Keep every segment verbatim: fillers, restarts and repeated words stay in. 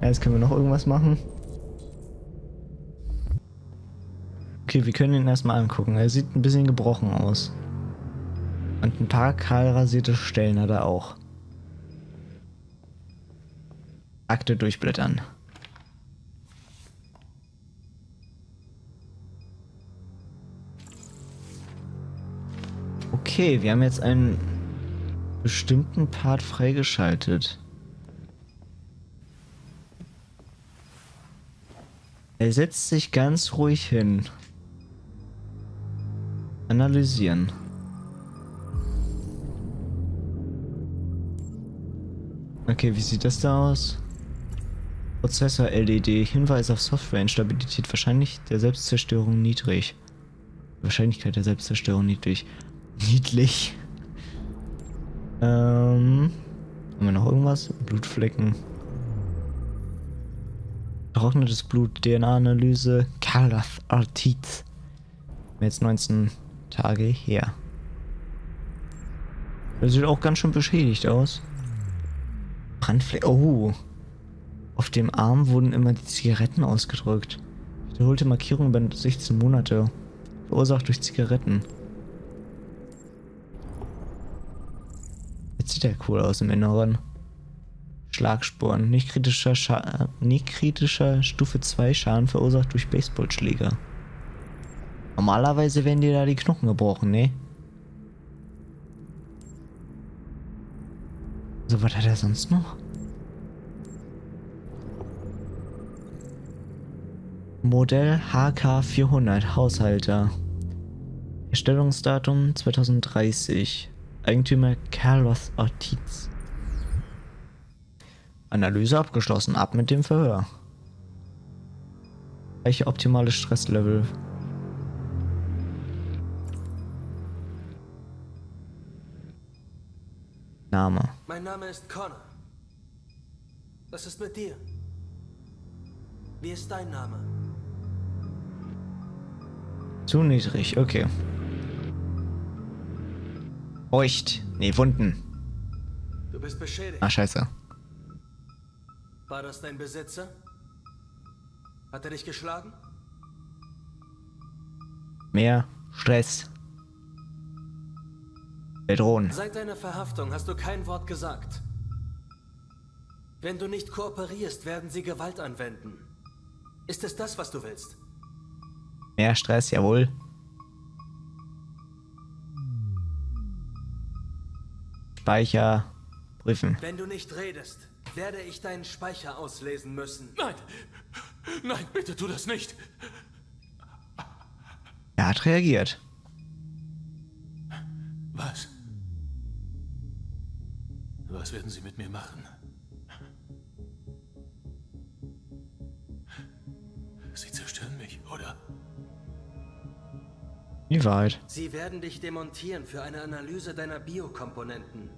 Ja, jetzt können wir noch irgendwas machen. Okay, wir können ihn erstmal angucken. Er sieht ein bisschen gebrochen aus. Und ein paar kahl rasierte Stellen hat er auch. Akte durchblättern. Okay, wir haben jetzt einen bestimmten Part freigeschaltet. Er setzt sich ganz ruhig hin. Analysieren. Okay, wie sieht das da aus? Prozessor L E D, Hinweis auf Softwareinstabilität, wahrscheinlich der Selbstzerstörung niedrig. Wahrscheinlichkeit der Selbstzerstörung niedrig. Niedlich. Ähm. Haben wir noch irgendwas? Blutflecken. Trocknetes Blut, D N A-Analyse. Carlos Ortiz. Jetzt neunzehn Tage her. Das sieht auch ganz schön beschädigt aus. Brandflecken. Oh. Auf dem Arm wurden immer die Zigaretten ausgedrückt. Wiederholte Markierung über sechzehn Monate. Verursacht durch Zigaretten. Jetzt sieht er cool aus im Inneren. Schlagspuren. Nicht kritischer, Scha nicht kritischer Stufe zwei Schaden verursacht durch Baseballschläger. Normalerweise werden dir da die Knochen gebrochen, ne? So, was hat er sonst noch? Modell H K vierhundert, Haushalter. Erstellungsdatum zwanzig dreißig. Eigentümer Carlos Ortiz. Analyse abgeschlossen. Ab mit dem Verhör. Welche optimale Stresslevel? Name. Mein Name ist Connor. Was ist mit dir? Wie ist dein Name? Zu niedrig, okay. Feucht. Nee, Wunden. Du bist beschädigt. Ah, scheiße. War das dein Besitzer? Hat er dich geschlagen? Mehr Stress. Der Drohnen. Seit deiner Verhaftung hast du kein Wort gesagt. Wenn du nicht kooperierst, werden sie Gewalt anwenden. Ist es das, was du willst? Mehr Stress, jawohl. Speicher prüfen. Wenn du nicht redest, werde ich deinen Speicher auslesen müssen. Nein! Nein, bitte tu das nicht! Er hat reagiert. Was? Was werden sie mit mir machen? Sie zerstören mich, oder? Wie weit? Sie werden dich demontieren für eine Analyse deiner Biokomponenten.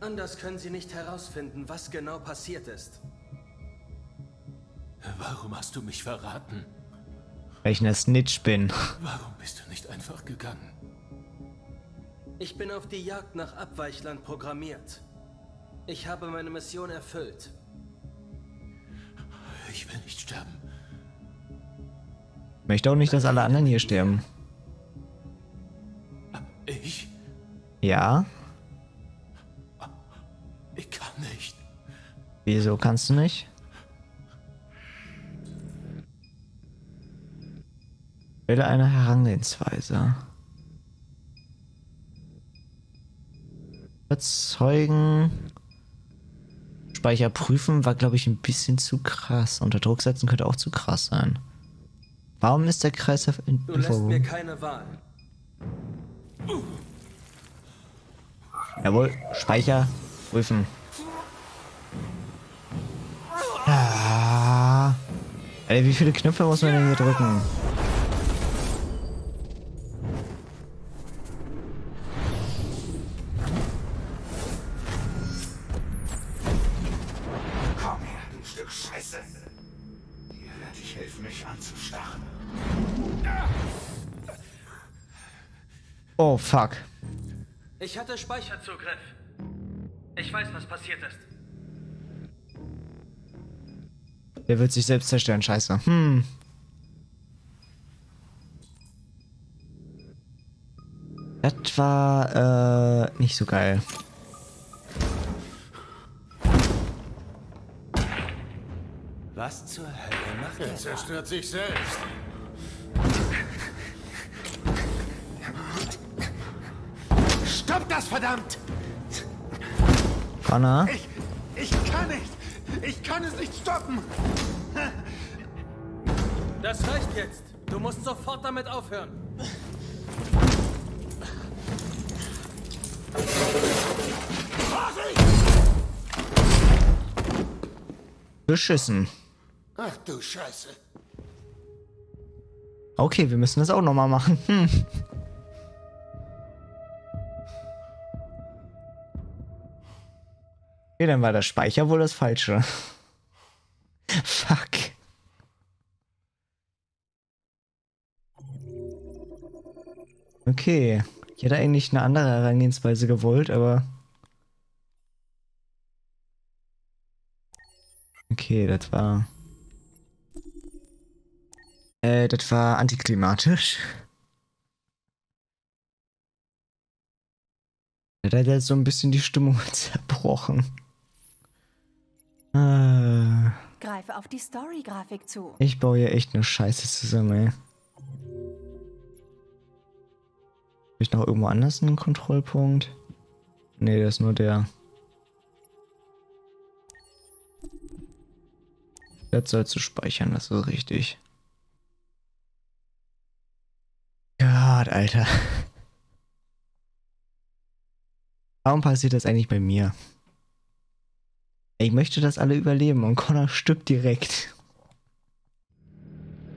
Anders können sie nicht herausfinden, was genau passiert ist. Warum hast du mich verraten? Weil ich eine Snitch bin. Warum bist du nicht einfach gegangen? Ich bin auf die Jagd nach Abweichland programmiert. Ich habe meine Mission erfüllt. Ich will nicht sterben. Ich möchte auch nicht, dass alle anderen hier sterben. Ich? Ja? Ich kann nicht. Wieso kannst du nicht? Wähle eine Herangehensweise. Überzeugen. Speicher prüfen war, glaube ich, ein bisschen zu krass. Unter Druck setzen könnte auch zu krass sein. Warum ist der Kreislauf in Du lässt mir keine Wahl. Jawohl, Speicher prüfen. Ah. Alter, wie viele Knöpfe muss man denn hier drücken? Komm her, du Stück Scheiße. Dir werde ich helfen, mich anzustachen. Oh, fuck. Ich hatte Speicherzugriff. Ich weiß, was passiert ist. Der wird sich selbst zerstören, scheiße. Hm. Das war, äh, nicht so geil. Was zur Hölle macht er? Er zerstört sich selbst. Stopp das, verdammt! Connor? Ich, ich kann nicht! Ich kann es nicht stoppen! Das reicht jetzt! Du musst sofort damit aufhören! Beschissen. Ach du Scheiße. Okay, wir müssen das auch nochmal machen. Hm. Okay, dann war der Speicher wohl das Falsche. Fuck. Okay. Ich hätte eigentlich eine andere Herangehensweise gewollt, aber... Okay, das war... Äh, das war antiklimatisch. Das hat jetzt so ein bisschen die Stimmung zerbrochen. Ah. Greif auf die Story-Grafik zu. Ich baue hier echt eine Scheiße zusammen, ey. Habe ich noch irgendwo anders einen Kontrollpunkt? Nee, das ist nur der. Das soll zu speichern, das ist richtig. Gott, Alter. Warum passiert das eigentlich bei mir? Ich möchte, dass alle überleben und Connor stirbt direkt.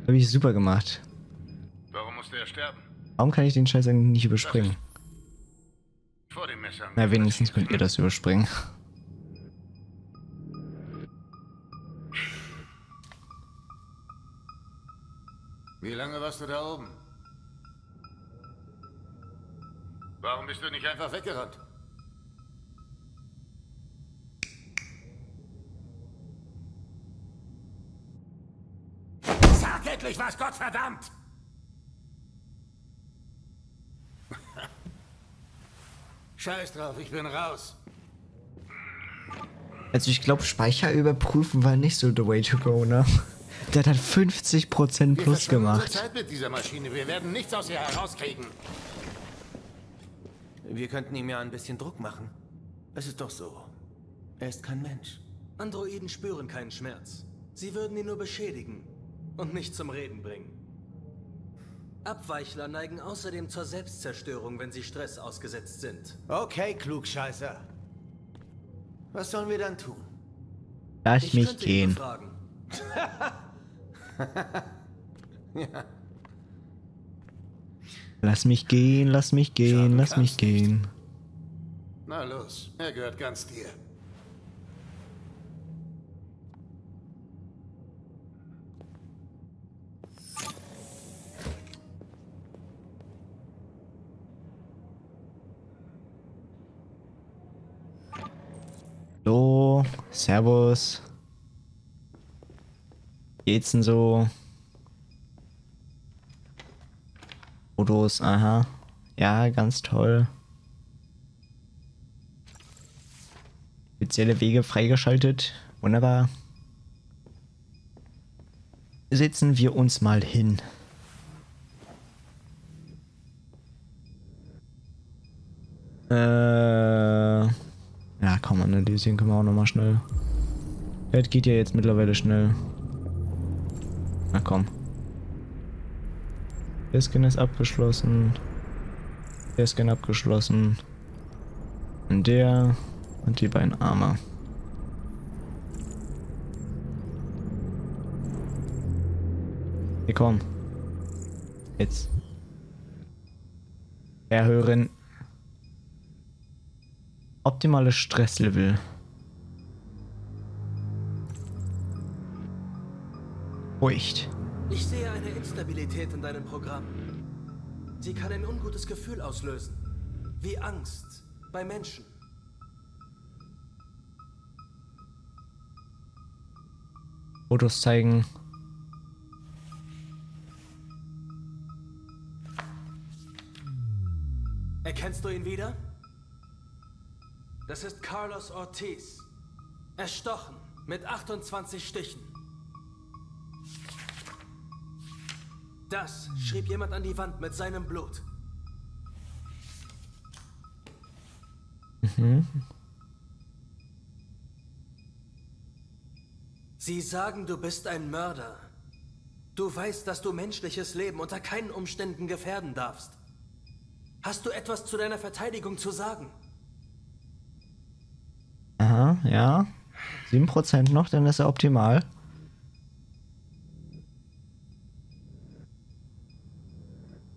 Habe ich super gemacht. Warum musste er sterben? Warum kann ich den Scheiß eigentlich nicht überspringen? Vor dem Messer. Na, wenigstens könnt ihr das überspringen. Wie lange warst du da oben? Warum bist du nicht einfach weggerannt? Sag endlich was, Gottverdammt! Scheiß drauf, ich bin raus. Also ich glaube, Speicher überprüfen war nicht so the way to go, ne? Der hat fünfzig Prozent plus gemacht. Wir verschwenden Zeit mit dieser Maschine. Wir werden nichts aus ihr herauskriegen. Wir könnten ihm ja ein bisschen Druck machen. Es ist doch so. Er ist kein Mensch. Androiden spüren keinen Schmerz. Sie würden ihn nur beschädigen und nicht zum Reden bringen. Abweichler neigen außerdem zur Selbstzerstörung, wenn sie Stress ausgesetzt sind. Okay, Klugscheißer. Was sollen wir dann tun? Lass ich mich gehen. Ja. Lass mich gehen, lass mich gehen, lass mich gehen. Na los, er gehört ganz dir. So, servus. Geht's denn so? Modus, aha. Ja, ganz toll. Spezielle Wege freigeschaltet. Wunderbar. Setzen wir uns mal hin. Äh... Ja, komm, analysieren können wir auch nochmal schnell. Das geht ja jetzt mittlerweile schnell. Na komm. Der Scan ist abgeschlossen. Der Scan abgeschlossen. Und der und die beiden Arme. Hier komm. Jetzt. Erhören. Optimales Stresslevel. Ruhig. Ich sehe eine Instabilität in deinem Programm. Sie kann ein ungutes Gefühl auslösen. Wie Angst bei Menschen. Fotos zeigen. Erkennst du ihn wieder? Das ist Carlos Ortiz. Erstochen mit achtundzwanzig Stichen. Das schrieb jemand an die Wand mit seinem Blut. Mhm. Sie sagen, du bist ein Mörder. Du weißt, dass du menschliches Leben unter keinen Umständen gefährden darfst. Hast du etwas zu deiner Verteidigung zu sagen? Aha, ja. sieben Prozent noch, dann ist er optimal.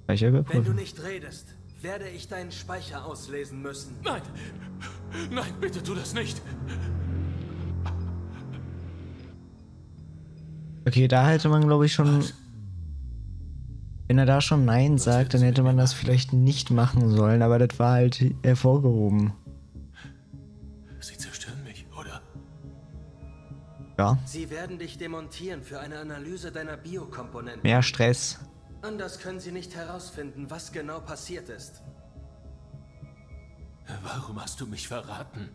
Speicher überprüfen. Wenn du nicht redest, werde ich deinen Speicher auslesen müssen. Nein! Nein, bitte tu das nicht! Okay, da hätte man, glaube ich, schon... Wenn er da schon Nein sagt, dann hätte man das vielleicht nicht machen sollen, aber das war halt hervorgehoben. Sie zerstören mich, oder? Ja. Sie werden dich demontieren für eine Analyse deiner Biokomponenten. Mehr Stress. Anders können sie nicht herausfinden, was genau passiert ist. Warum hast du mich verraten?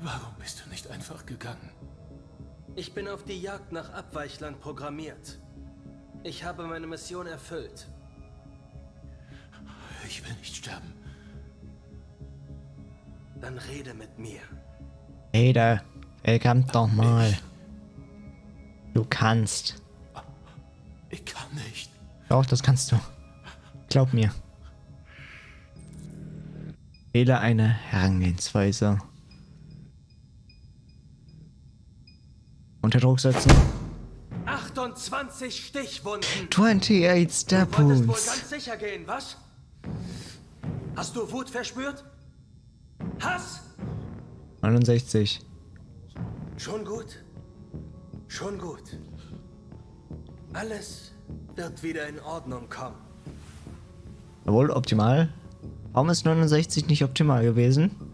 Warum bist du nicht einfach gegangen? Ich bin auf die Jagd nach Abweichlern programmiert. Ich habe meine Mission erfüllt. Ich will nicht sterben. Dann rede mit mir. Ada, verdammt doch mal. Ich. Du kannst. Ich kann nicht. Doch, das kannst du. Glaub mir. Wähle eine Herangehensweise. Unter Druck setzen. achtundzwanzig Stichwunden. achtundzwanzig Stab Wounds. Du wolltest wohl ganz sicher gehen, was? Hast du Wut verspürt? Hass? neunundsechzig. Schon gut. Schon gut. Alles wird wieder in Ordnung kommen. Jawohl, optimal. Warum ist neunundsechzig nicht optimal gewesen?